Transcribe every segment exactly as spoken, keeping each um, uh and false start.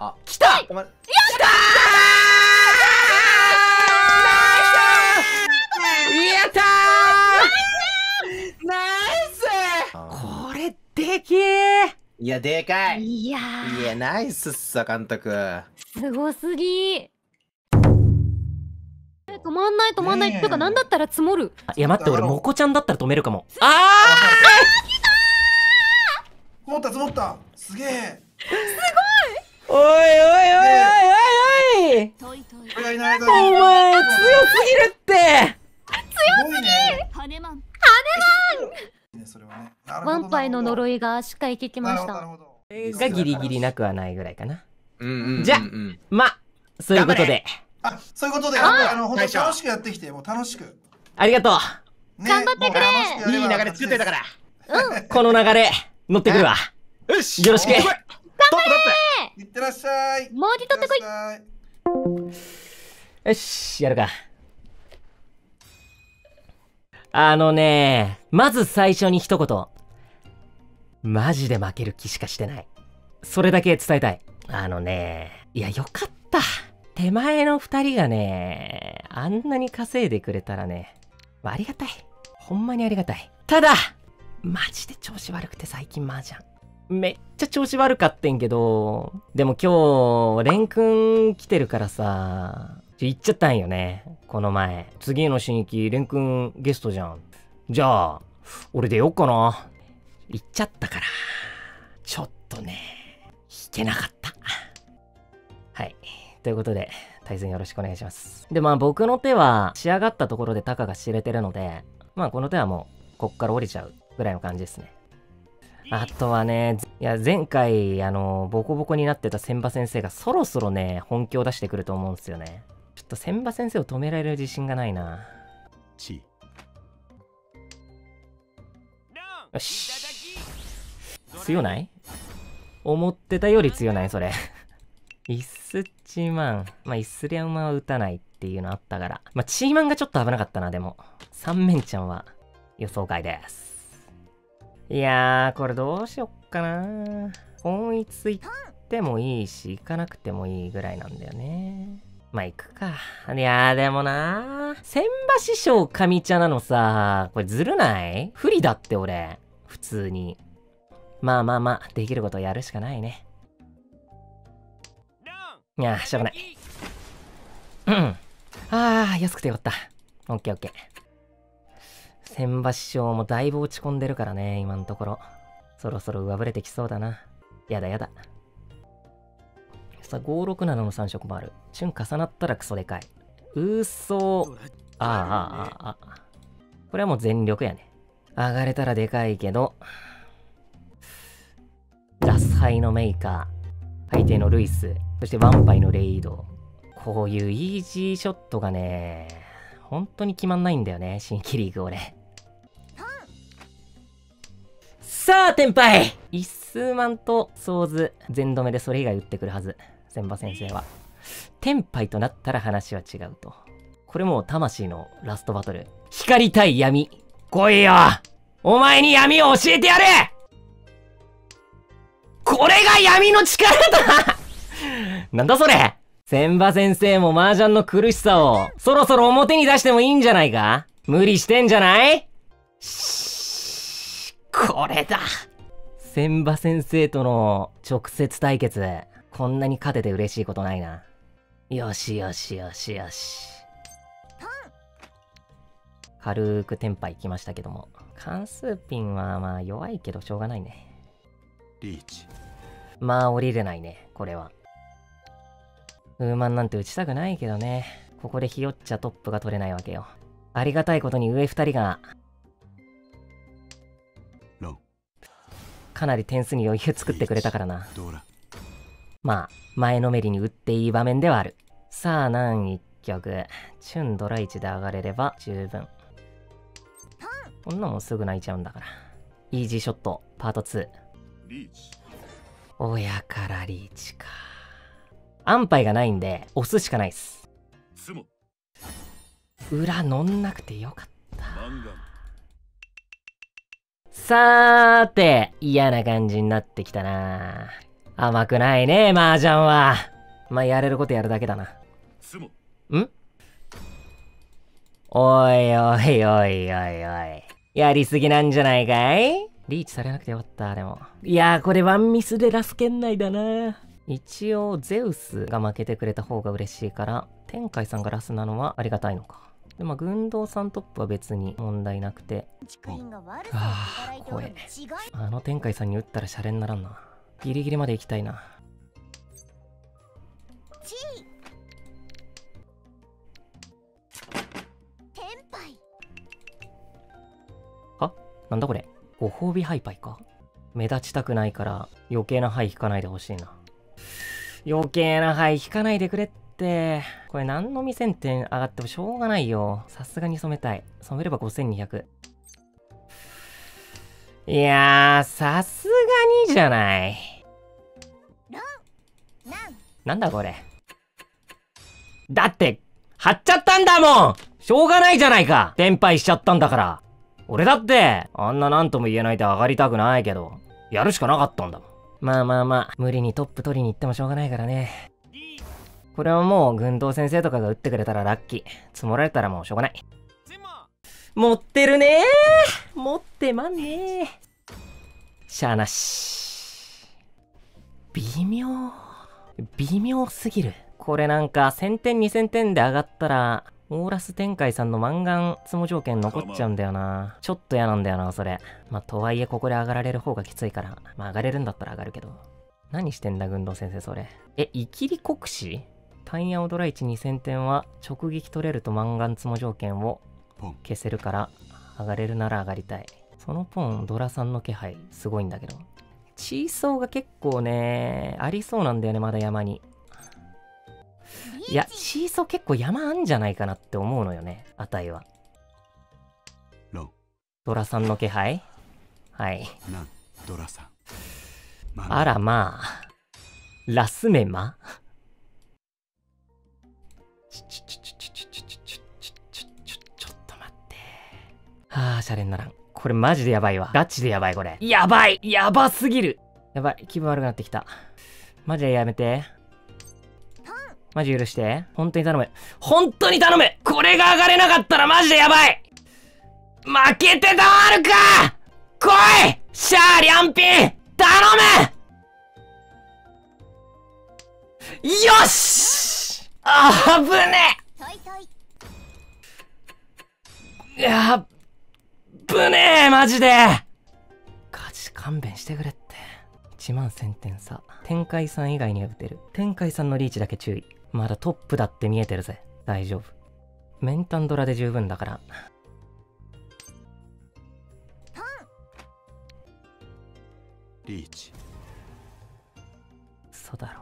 あ、来た。やったー。やったー。ナイス。これでけえ。いや、でかい。いや、いや、ナイスっす、監督。すごすぎ。止まんない止まんないっていうか、なんだったら積もる。いや待って、俺モコちゃんだったら止めるかも。ああ、積もった積もった、すげえ、すごい。おいおいおいおいおいおい、お前強すぎるって。強すぎ、ハネマンハネマン。ワンパイの呪いがしっかり効きました。がギリギリなくはないぐらいかな。じゃあまあそういうことで、あ、そういうことで、あの、本当に楽しくやってきて、もう楽しく。ありがとう。頑張ってくれ。いい流れ作ってたから。うん。この流れ、乗ってくるわ。よし。よろしく。頑張れ。いってらっしゃい。もう一度取ってこい。よし、やるか。あのね、まず最初に一言。マジで負ける気しかしてない。それだけ伝えたい。あのね、いや、よかった。手前のふたりがね、あんなに稼いでくれたらね、まあ、ありがたい。ほんまにありがたい。ただ、マジで調子悪くて最近麻雀。めっちゃ調子悪かってんけど、でも今日、レン君来てるからさ、ちょ行っちゃったんよね、この前。次の死にき、レン君ゲストじゃん。じゃあ、俺出ようかな。行っちゃったから、ちょっとね、引けなかった。はい。ということで、対戦よろしくお願いします。で、まあ僕の手は仕上がったところでタカが知れてるので、まあこの手はもう、こっから降りちゃうぐらいの感じですね。あとはね、いや前回、あの、ボコボコになってた千葉先生がそろそろね、本気を出してくると思うんですよね。ちょっと千葉先生を止められる自信がないな。よし。強ない?思ってたより強ない、それ。イスチマン。まあ、イスリアマは打たないっていうのあったから。まあ、チーマンがちょっと危なかったな、でも。三面ちゃんは予想外です。いやー、これどうしよっかな。本一行ってもいいし、行かなくてもいいぐらいなんだよね。まあ、行くか。いやー、でもなー。千葉師匠上茶なのさ、これずるない?不利だって俺。普通に。まあまあまあ、できることやるしかないね。いやー、しょうがない。うん。あー、安くてよかった。オッケーオッケー。千葉師匠もだいぶ落ち込んでるからね、今のところ。そろそろ上振れてきそうだな。やだやだ。さあ、ごろくななのさん色もある。瞬重なったらクソでかい。うーそー。あーあーあーあー。これはもう全力やね。上がれたらでかいけど。ガス杯のメイカー。ハイテイのルイス。そしてワンパイのレイド。こういうイージーショットがね、本当に決まんないんだよね、新規リーグ俺。さあ、天敗一数万とソーズ、全止めでそれ以外打ってくるはず。千葉先生は。天敗となったら話は違うと。これもう魂のラストバトル。光対闇。来いよ、お前に闇を教えてやれ。これが闇の力だ。なんだそれ。千葉先生も麻雀の苦しさをそろそろ表に出してもいいんじゃないか。無理してんじゃない。しー、これだ。千葉先生との直接対決、こんなに勝てて嬉しいことないな。よしよしよしよし。軽くテンパいきましたけども、関数ピンはまあ弱いけどしょうがないね。リーチ。まあ降りれないね、これは。ウーマンなんて打ちたくないけどね。ここでひよっちゃトップが取れないわけよ。ありがたいことに上二人が、かなり点数に余裕作ってくれたからな。まあ、前のめりに打っていい場面ではある。さあ、何一曲。チュンドラいちで上がれれば十分。こんなもんすぐ泣いちゃうんだから。イージーショット、パートツー。親からリーチか。安牌がないんで押すしかないっす。裏乗んなくてよかった。さーて、嫌な感じになってきたな。甘くないね、麻雀は。まあ、やれることやるだけだな。ん？おいおいおいおいおい。やりすぎなんじゃないかい？リーチされなくてよかった、でも。いやー、これワンミスでラス圏内だな。一応、ゼウスが負けてくれた方が嬉しいから、天海さんがラスなのはありがたいのか。でまあ、軍道さんトップは別に問題なくて。ああ、怖え。あの天海さんに打ったらシャレにならんな。ギリギリまで行きたいな。あ、なんだこれ。ご褒美ハイパイか。目立ちたくないから余計なハイ引かないでほしいな。余計なハイ引かないでくれって。でこれ何の未せんてん上がってもしょうがないよ。さすがに染めたい。染めればごせんにひゃく。いやー、さすがにじゃない。なんだこれ。だって貼っちゃったんだもん。しょうがないじゃないか。転廃しちゃったんだから。俺だってあんな何とも言えないで上がりたくないけど、やるしかなかったんだもん。まあまあまあ、無理にトップ取りに行ってもしょうがないからね。これはもう、軍道先生とかが打ってくれたらラッキー。積もられたらもうしょうがない。持ってるねー。持ってまんねー。しゃあなし。微妙。微妙すぎる。これなんか、せんてん、にせんてんで上がったら、オーラス天海さんの満願積も条件残っちゃうんだよな。ちょっと嫌なんだよな、それ。まあ、とはいえ、ここで上がられる方がきついから。まあ、上がれるんだったら上がるけど。何してんだ、軍道先生、それ。え、イキリ国士？タイヤオドライチにせんてんは直撃取れると満願積も条件を消せるから、上がれるなら上がりたい。そのポンドラさんの気配すごいんだけど、チーソーが結構ねありそうなんだよね、まだ山に。いや、チーソー結構山あんじゃないかなって思うのよね、値は。ドラさんの気配、はい。ドラさん、あらまあラスメマちょ、ちょ、ちょ、ちょ、ちょ、ちょ、ちょ、ちょ、ちょ、ちょっと待って。はあ、シャレにならん。これマジでやばいわ。ガチでやばい、これ。やばい！やばすぎる！やばい、気分悪くなってきた。マジでやめて。マジ許して。本当に頼む。本当に頼む！これが上がれなかったらマジでやばい！負けてたまるか！来い！シャーリャンピン！頼む！よし！あぶね！やぶねえ、マジで！ガチ勘弁してくれって。いちまんせんてん差。天海さん以外には打てる。天海さんのリーチだけ注意。まだトップだって見えてるぜ。大丈夫。メンタンドラで十分だから。リーチ。嘘だろ。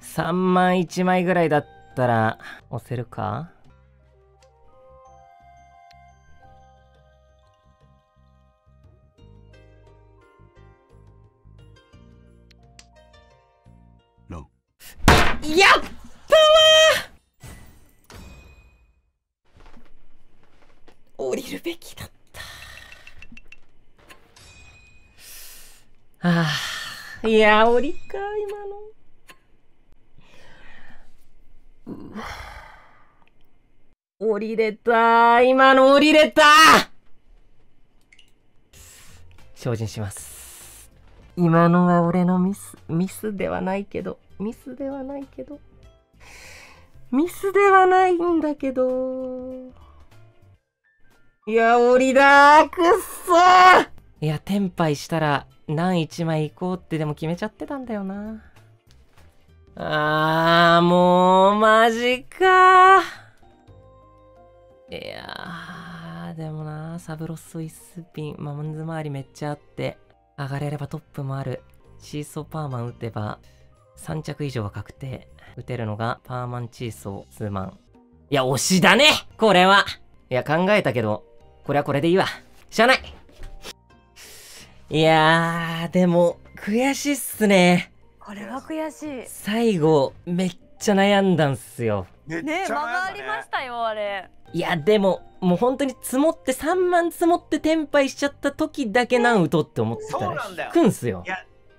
さんまんいちまいぐらいだったら押せるか？やったわー！降りるべきだった。ああ、いや、降りか、今の。降りれたー。今の降りれたー。精進します。今のは俺のミスミスではないけどミスではないけどミスではないんだけど、いや降りだー。くっそー。いや、転廃したら何一枚いこうってでも決めちゃってたんだよな。あー、もうマジかー。いやー、でもなー、サブロスイスピン、マンズ回りめっちゃあって、上がれればトップもある。チーソーパーマン打てば、さん着以上は確定。打てるのが、パーマンチーソー、数万。いや、推しだねこれは。いや、考えたけど、これはこれでいいわ。しゃあない。いやー、でも、悔しいっすね。これは悔しい。最後めっちゃ悩んだんすよ。ねえ、間がありましたよあれ。いやでももう本当に積もってさんまん積もって転廃しちゃった時だけなんうとって思ってたら引くんすよ。いや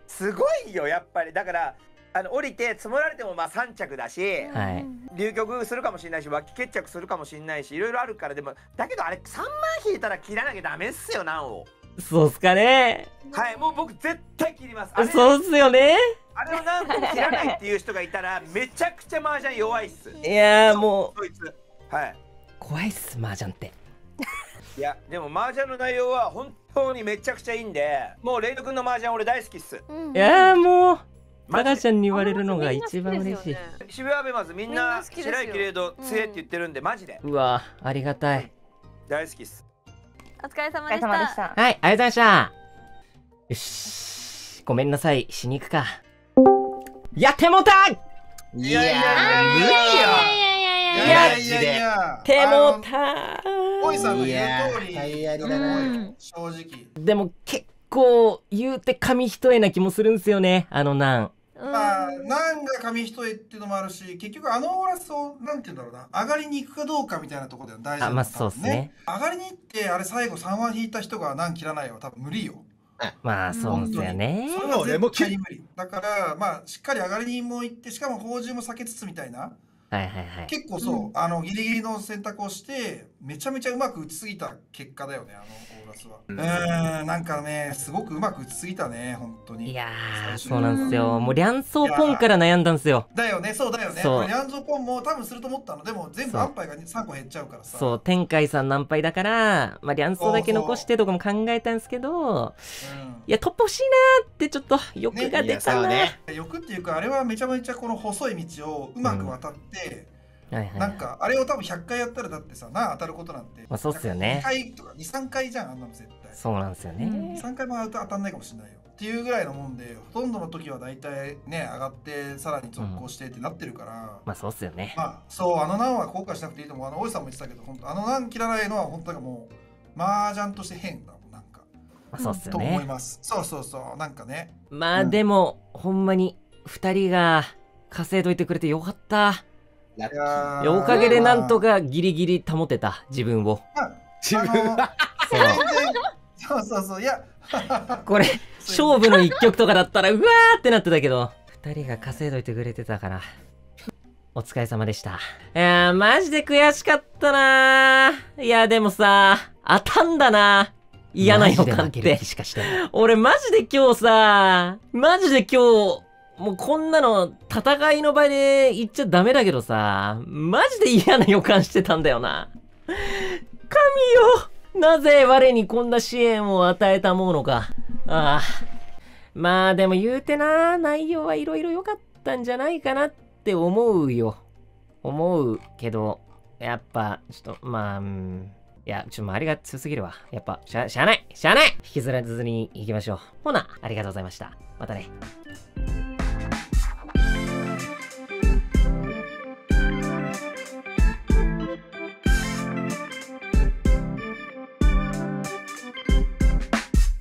すごいよやっぱり。だからあの降りて積もられてもまあさん着だし、はい、流局するかもしれないし脇決着するかもしれないしいろいろあるから。でもだけどあれさんまん引いたら切らなきゃダメっすよなんを。そうっすかね。はい、もう僕絶対切ります。そうっすよね。あれをなんと切らないっていう人がいたらめちゃくちゃ麻雀弱いっす。いやーもうそいつ、はい、怖いっす麻雀って。いやでも麻雀の内容は本当にめちゃくちゃいいんで、もうレイド君の麻雀俺大好きっす。うん、いやもうタカちゃんに言われるのが一番嬉しい。渋谷ベマズみんな白雪レイド強えって言ってるんでマジで。うわありがたい。大好きっす。お疲れ様でした。はい、ありがとうございました。よし、ごめんなさい、しに行くか。やってもうた。いやいやいや無理よ。いやいやいや。手もうた。おいさんの言う通り。正直。でも結構言うて紙一重な気もするんすよね、あのなん。まあなんが紙一重っていうのもあるし、結局あのオーラスをなんて言うんだろうな、上がりに行くかどうかみたいなところでは大事なんですね。上がりに行ってあれ最後さんわ引いた人が何切らないは多分無理よ。まあそうですよね。それは俺も切り無理だから、まあしっかり上がりにも行って、しかも宝珠も避けつつみたいな。はいはいはい、結構そう、うん、あのギリギリの選択をしてめちゃめちゃうまく打ちすぎた結果だよねあのオーラスは。うん、えー、なんかねすごくうまく打ちすぎたね本当に。いやーそうなんですよ。もうリャンソーポンから悩んだんですよ。だよね、そうだよね。リャンソーポンも多分すると思ったのでも全部安牌がさんこ減っちゃうからさ。そう天海さんの安牌だから、まあ、リャンソーだけ残してとかも考えたんですけど、いやトップ欲しいなーってちょっと欲が出たな、ねね、欲っていうかあれはめちゃめちゃこの細い道をうまく渡って、うん、なんかあれを多分ひゃっかいやったらだってさな当たることなんて、まあそうっすよね、にかいとかにさんかいじゃんあんなの絶対。そうなんですよね。さんかいも当たんないかもしれないよっていうぐらいのもんで、ほとんどの時は大体ね上がってさらに続行してってなってるから、うん、まあそうっすよね。まあそうあの難は後悔しなくていいと思う。あの大井さんも言ってたけど本当あの難切らないのは本当にもう麻雀として変だもんなんか。まあそうっすよね、と思います。そうそうそうなんかね。まあ、うん、でもほんまにふたりが稼いどいてくれてよかった。いやおかげでなんとかギリギリ保てた自分を。自分そうそうそういやこれ勝負の一局とかだったらうわーってなってたけど、ふたりが稼いどいてくれてたからお疲れ様でした。いやーマジで悔しかったなー。いやでもさ当たんだな嫌な予感って。俺マジで今日さマジで今日もうこんなの戦いの場で言っちゃダメだけどさ、マジで嫌な予感してたんだよな。神よなぜ我にこんな支援を与えたものか。ああまあでも言うてな内容はいろいろ良かったんじゃないかなって思うよ。思うけどやっぱちょっとまあ、うん、いやちょっと周りが強すぎるわ。やっぱしゃ、しゃあないしゃあない。引きずらずに行きましょう。ほなありがとうございました。またね。